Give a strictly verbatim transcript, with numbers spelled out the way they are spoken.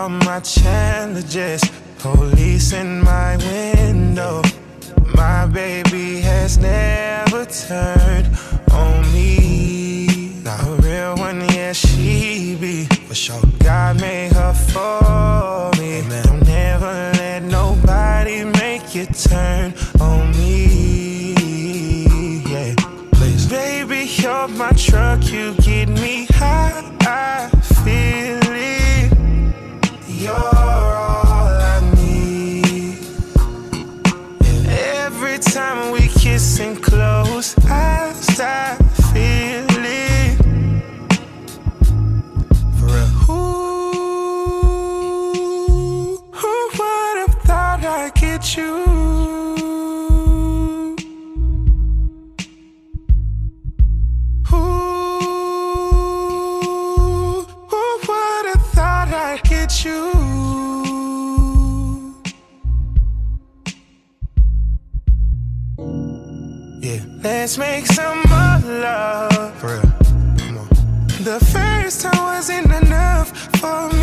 are my challenges, police in my window. My baby has never turned on me. Not a real one, yeah, she be. For sure, God made her for me. Don't never let nobody make you turn on me. Yeah, please. Baby, you're my truck, you get me high. I feel it. You're all I need. Every time we kiss and close eyes, I feel it. For real. Ooh, who would have thought I'd get you? You, yeah. Let's make some more love. For real. Come on. The first time wasn't enough for me.